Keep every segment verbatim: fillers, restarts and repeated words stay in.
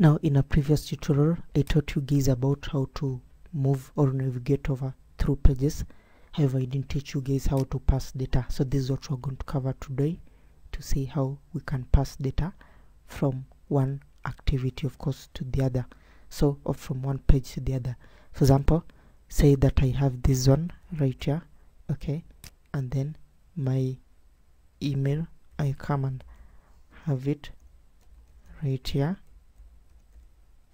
Now, in a previous tutorial, I taught you guys about how to move or navigate over through pages. However, I didn't teach you guys how to pass data. So this is what we're going to cover today, to see how we can pass data from one activity, of course, to the other. So, or from one page to the other. For example, say that I have this one right here, okay, and then my email, I come and have it right here,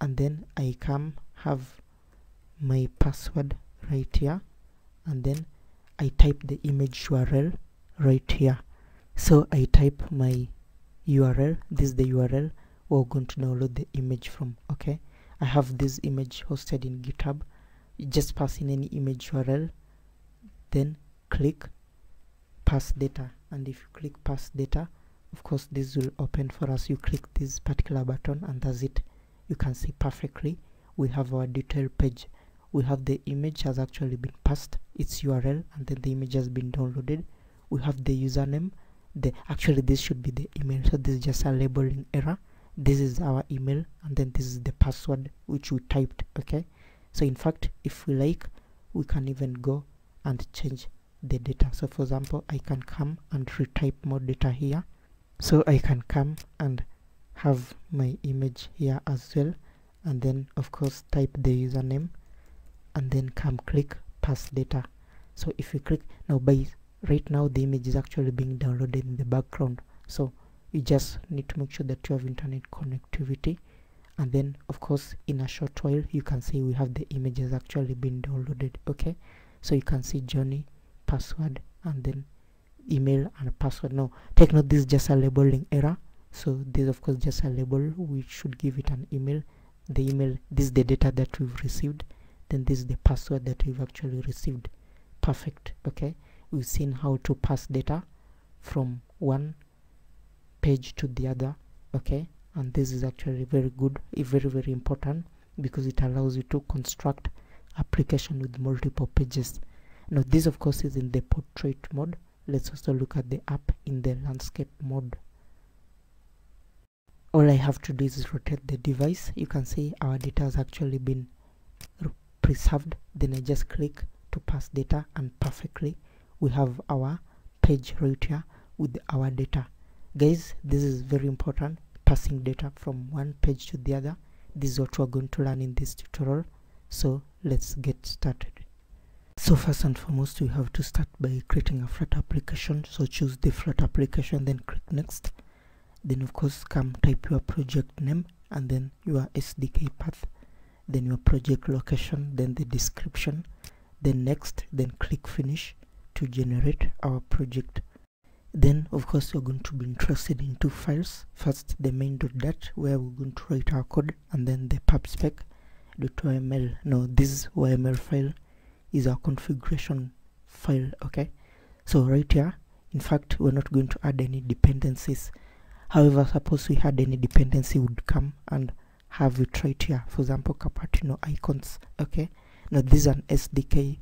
and then I come have my password right here, and then I type the image U R L right here. So I type my U R L. This is the U R L we're going to download the image from. Okay, I have this image hosted in GitHub. You just pass in any image U R L, then click pass data, and if you click pass data, of course this will open for us. You click this particular button and that's it. You can see perfectly we have our detail page. We have the image has actually been passed its U R L, and then the image has been downloaded. We have the username, the actually this should be the email, so this is just a labeling error. This is our email, and then this is the password which we typed. Okay, so in fact, if we like, we can even go and change the data. So for example, I can come and retype more data here. So I can come and have my image here as well, and then of course type the username, and then come click pass data. So if you click now, by right now the image is actually being downloaded in the background, so you just need to make sure that you have internet connectivity, and then of course in a short while you can see we have the image has actually been downloaded. Okay, so you can see Johnny, password, and then email and password. Now take note, this is just a labeling error, so this of course just a label, we should give it an email. The email, this is the data that we've received, then this is the password that we've actually received. Perfect. Okay, we've seen how to pass data from one page to the other. Okay, and this is actually very good, very very important, because it allows you to construct application with multiple pages. Now this of course is in the portrait mode. Let's also look at the app in the landscape mode. All I have to do is rotate the device. You can see our data has actually been preserved. Then I just click to pass data, and perfectly we have our page right here with our data. Guys, this is very important, passing data from one page to the other. This is what we're going to learn in this tutorial, so let's get started. So first and foremost, we have to start by creating a Flutter application. So choose the Flutter application, then click next. Then of course come type your project name, and then your S D K path, then your project location, then the description, then next, then click finish to generate our project. Then of course we're going to be interested in two files. First the main dot dart, where we're going to write our code, and then the pubspec dot y m l. Now this Y M L file is our configuration file. Okay, so right here, in fact, we're not going to add any dependencies. However, suppose we had any dependency, would come and have it right here. For example, Cupertino icons. Okay, now this is an S D K.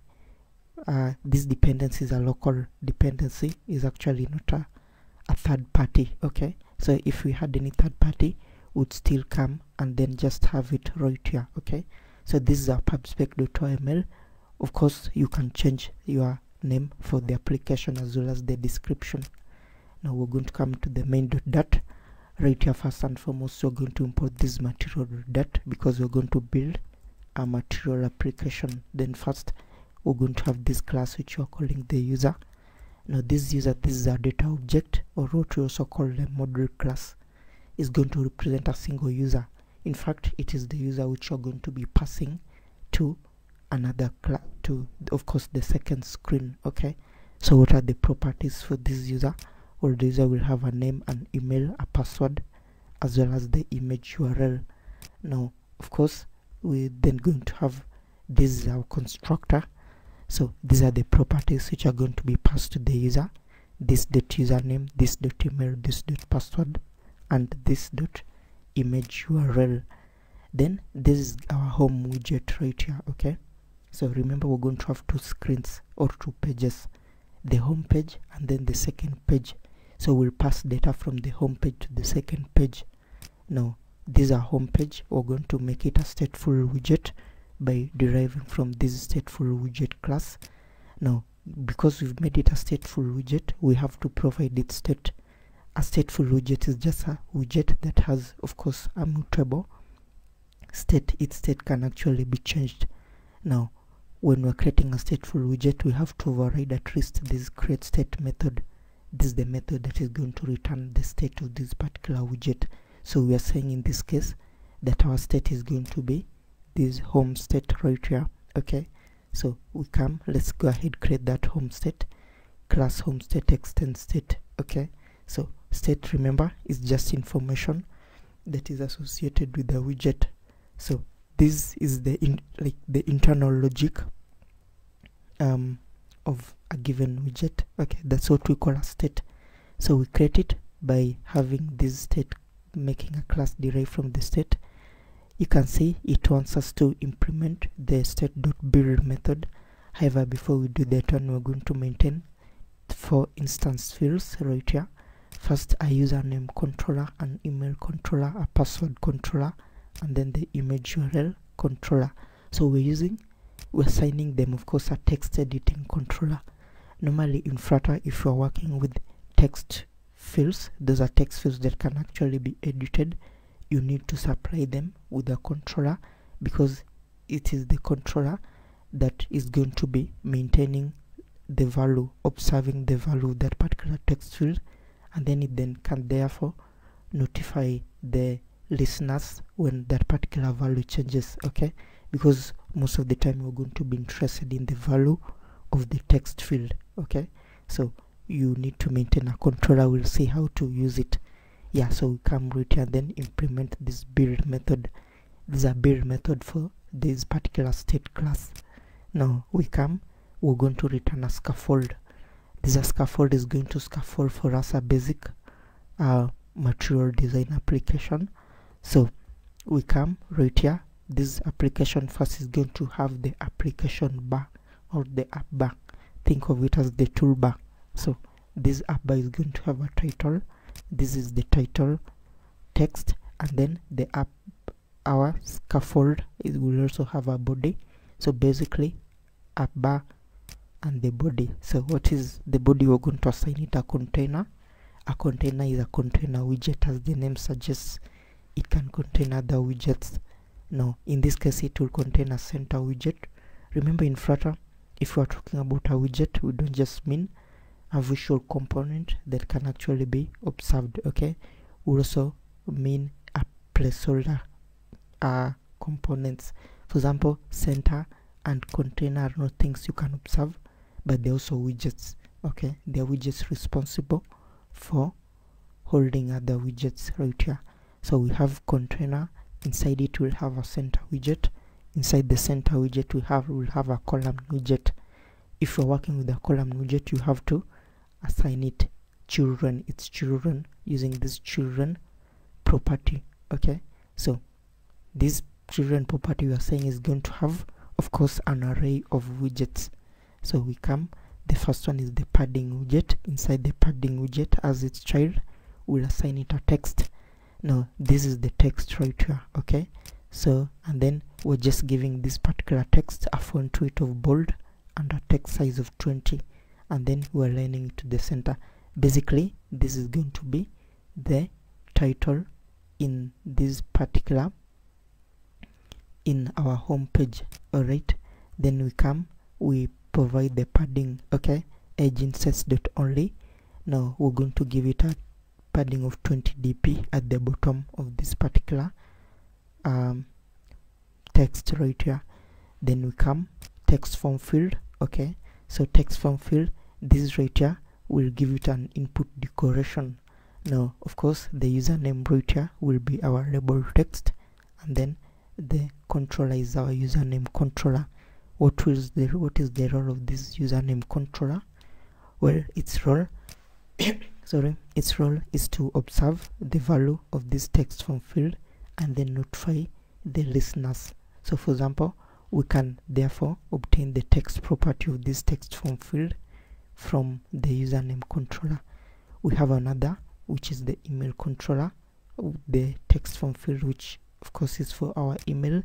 Uh, this dependency is a local dependency, is actually not a, a third party. Okay, so if we had any third party, would still come and then just have it right here. Okay, so this is our pubspec dot y m l. Of course, you can change your name for the application as well as the description. Now we're going to come to the main dot dart. Right here, first and foremost, we're going to import this material dot dart, because we're going to build a material application. Then first, we're going to have this class which we're calling the user. Now this user, this is a data object, or what we also call the model class, is going to represent a single user. In fact, it is the user which we're going to be passing to another class, to of course the second screen. Okay, so what are the properties for this user? Well, the user will have a name, an email, a password, as well as the image U R L. Now of course we're then going to have, this is our constructor, so these are the properties which are going to be passed to the user: this dot username, this dot email, this dot password, and this dot image U R L. Then this is our home widget right here. Okay, so remember, we're going to have two screens or two pages, the home page and then the second page. So we'll pass data from the home page to the second page. Now this is our home page. We're going to make it a stateful widget by deriving from this stateful widget class. Now, because we've made it a stateful widget, we have to provide it state. A stateful widget is just a widget that has, of course, a mutable state. Its state can actually be changed. Now, when we're creating a stateful widget, we have to override at least this create state method. This is the method that is going to return the state of this particular widget. So we are saying in this case that our state is going to be this home state right here. Okay, so we come, let's go ahead, create that home state class, home state extend state. Okay, so state, remember, is just information that is associated with the widget. So this is the in, like the internal logic um, of a given widget. Okay, that's what we call a state. So we create it by having this state, making a class derived from the state. You can see it wants us to implement the state.build method. However, before we do that one, we're going to maintain four instance fields right here. First, a username controller, an email controller, a password controller, and then the image U R L controller. So we're using, we're assigning them, of course, a text editing controller. Normally in Flutter, if you're working with text fields, those are text fields that can actually be edited, you need to supply them with a controller, because it is the controller that is going to be maintaining the value, observing the value of that particular text field, and then it then can therefore notify the listeners when that particular value changes. Okay, because most of the time we're going to be interested in the value of the text field. Okay, so you need to maintain a controller. We'll see how to use it. Yeah, so we come right here, then implement this build method. This is a build method for this particular state class. Now we come, we're going to return a scaffold. This a scaffold is going to scaffold for us a basic uh, material design application. So we come right here, this application first is going to have the application bar or the app bar. Think of it as the toolbar. So this app bar is going to have a title. This is the title text, and then the app, our scaffold, it will also have a body. So basically app bar and the body. So what is the body? We're going to assign it a container. A container is a container widget, as the name suggests. It can contain other widgets. Now in this case it will contain a center widget. Remember in Flutter, if we are talking about a widget, we don't just mean a visual component that can actually be observed. Okay, we also mean a placeholder uh, components. For example, center and container are not things you can observe, but they're also widgets. Okay, they're widgets responsible for holding other widgets right here. So we have container, inside it we'll have a center widget, inside the center widget we have will have a column widget. If you're working with a column widget, you have to assign it children, its children, using this children property. Okay, so this children property we are saying is going to have, of course, an array of widgets. So we come, the first one is the padding widget. Inside the padding widget, as its child, we'll assign it a text. Now this is the text right here. Okay, so and then we're just giving this particular text a font weight of bold and a text size of twenty, and then we're aligning to the center. Basically this is going to be the title in this particular, in our home page. All right, then we come, we provide the padding. Okay, edge insets dot only. Now we're going to give it a padding of twenty d p at the bottom of this particular um, text right here. Then we come, text form field. Okay, so text form field, this right here will give it an input decoration. Now of course the username right here will be our label text, and then the controller is our username controller. What is the what is the role of this username controller? Well, its role sorry its role is to observe the value of this text form field and then notify the listeners. So for example, we can therefore obtain the text property of this text form field from the username controller. We have another, which is the email controller, the text form field, which of course is for our email.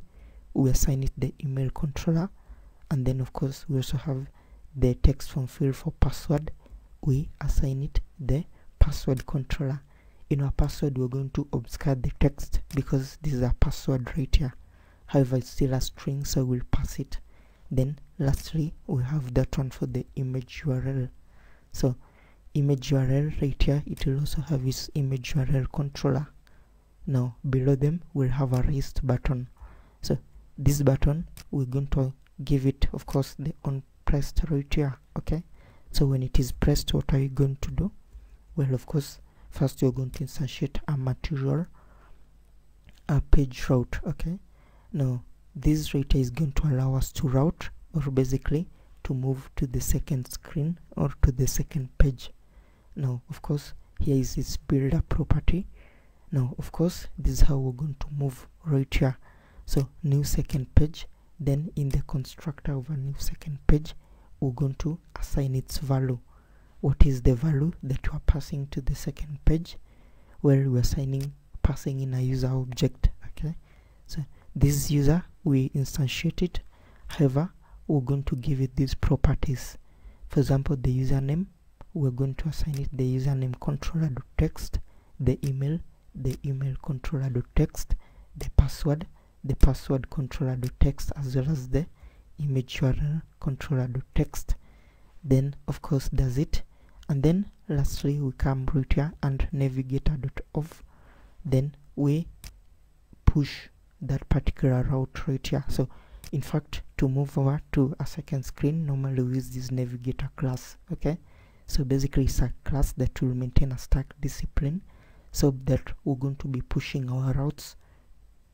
We assign it the email controller, and then of course we also have the text form field for password. We assign it the password controller. In our password, we're going to obscure the text because this is a password right here. However, it's still a string, so we'll pass it. Then lastly, we have that one for the image U R L. So image U R L right here, it will also have its image U R L controller. Now below them we'll have a raised button. So this button, we're going to give it of course the on pressed right here. Okay, so when it is pressed, what are you going to do? Well, of course, first you're going to instantiate a material, a page route. Okay, now this right here is going to allow us to route, or basically to move to the second screen or to the second page. Now of course, here is its builder property. Now of course, this is how we're going to move right here. So new second page, then in the constructor of a new second page, we're going to assign its value. What is the value that you are passing to the second page? Where we're assigning passing in a user object. Okay, so this user, we instantiate it. However, we're going to give it these properties. For example, the username, we're going to assign it the username controller.text, the email, the email controller.text, the password, the password controller.text, as well as the image U R L controller.text. Then of course, does it. And then lastly, we come right here and navigator.off. Then we push that particular route right here. So in fact, to move over to a second screen, normally we use this navigator class. Okay, so basically it's a class that will maintain a stack discipline, so that we're going to be pushing our routes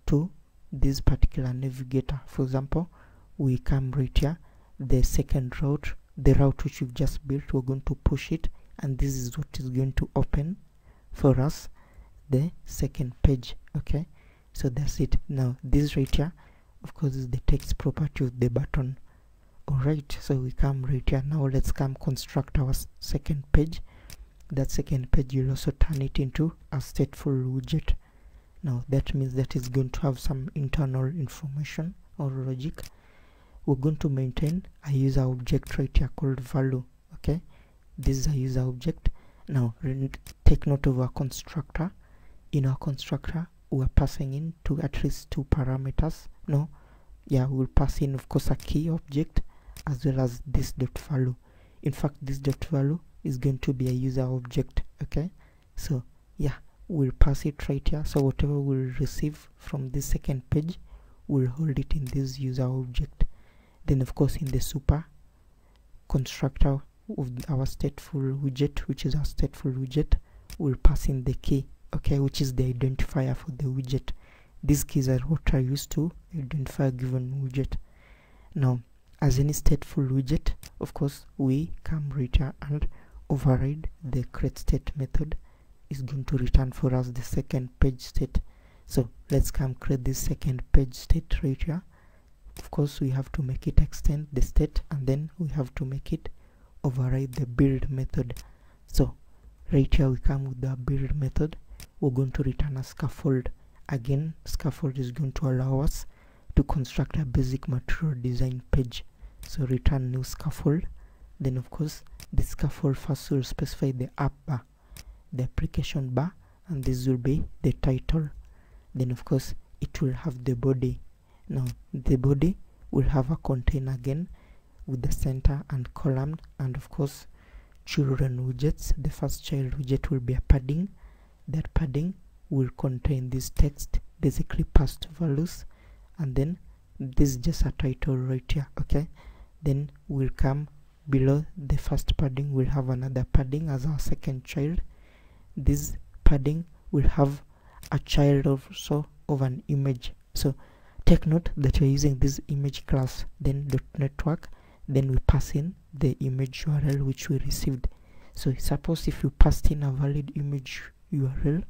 to this particular navigator. For example, we come right here, the second route, the route which we've just built, we're going to push it, and this is what is going to open for us the second page. Okay, so that's it. Now this right here, of course, is the text property of the button. All right, so we come right here. Now let's come construct our second page. That second page, you'll also turn it into a stateful widget. Now that means that it's going to have some internal information or logic. We're going to maintain a user object right here called value. Okay, this is a user object. Now take note of our constructor. In our constructor, we're passing in to at least two parameters. No, yeah, we'll pass in of course a key object, as well as this dot value. In fact, this dot value is going to be a user object. Okay, so yeah, we'll pass it right here. So whatever we'll receive from this second page, we'll hold it in this user object. Then of course, in the super constructor of our stateful widget, which is our stateful widget, we'll pass in the key, okay, which is the identifier for the widget. These keys are what are used to identify a given widget. Now, as any stateful widget, of course, we come right here and override the createState method. Is going to return for us the second page state. So let's come create this second page state right here. Of course, we have to make it extend the state, and then we have to make it override the build method. So right here we come with the build method. We're going to return a scaffold. Again, scaffold is going to allow us to construct a basic material design page. So return new scaffold. Then of course, the scaffold first will specify the app bar, the application bar, and this will be the title. Then of course, it will have the body. Now the body will have a container again with the center and column, and of course children widgets. The first child widget will be a padding. That padding will contain this text, basically passed values, and then this is just a title right here. Okay, then we'll come below the first padding, we'll have another padding as our second child. This padding will have a child also of an image. So take note that you're using this image class, then dot network, then we pass in the image U R L which we received. So suppose if you passed in a valid image U R L,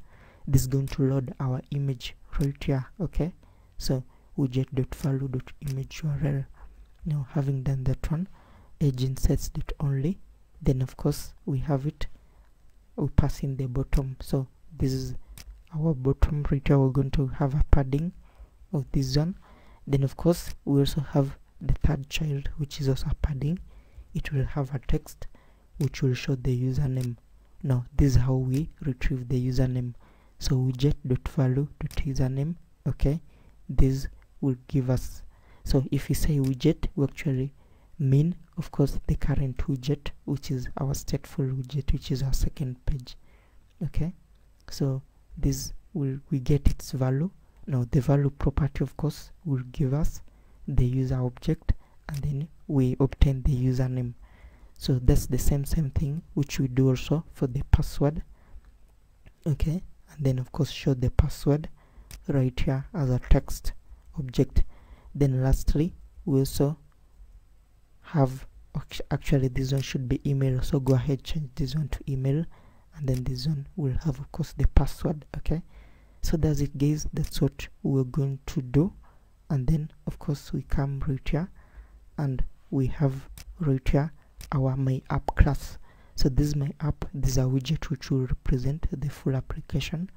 this is going to load our image right here. Okay, so widget.value.image U R L. Now having done that one, edge insets dot only, then of course we have it, we pass in the bottom. So this is our bottom right here, we're going to have a padding of this zone. Then of course we also have the third child, which is also a padding. It will have a text which will show the username. Now this is how we retrieve the username. So widget.value.username, okay, this will give us. So if we say widget, we actually mean of course the current widget, which is our stateful widget, which is our second page. Okay, so this will, we get its value. Now the value property of course will give us the user object, and then we obtain the username. So that's the same same thing which we do also for the password. Okay, and then of course show the password right here as a text object. Then lastly we also have, actually this one should be email, so go ahead, change this one to email, and then this one will have of course the password. Okay, so that's it guys, that's what we're going to do. And then of course we come right here and we have right here our my app class. So this is my app, this is a widget which will represent the full application.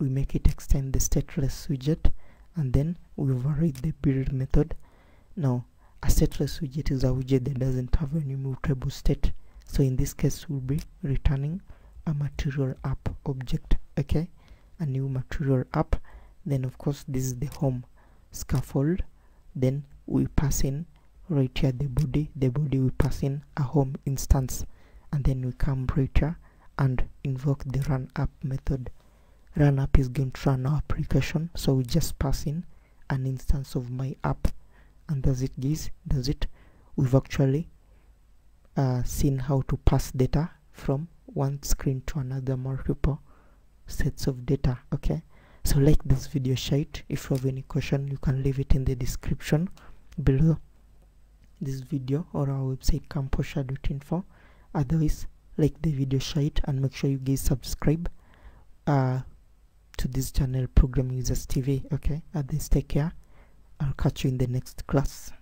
We make it extend the stateless widget, and then we override the build method. Now a stateless widget is a widget that doesn't have any mutable state, so in this case we'll be returning a material app object. Okay, a new material app. Then of course this is the home scaffold, then we pass in right here the body, the body we pass in a home instance, and then we come right here and invoke the run app method. Run app is going to run our application, so we just pass in an instance of my app, and that's it guys, that's it. We've actually uh, seen how to pass data from one screen to another, multiple sets of data. Okay, so like this video, share it. If you have any question, you can leave it in the description below this video or our website camposha dot info. Otherwise, like the video, share it, and make sure you guys subscribe uh to this channel, ProgrammingWizards T V. Okay, at this, take care. I'll catch you in the next class.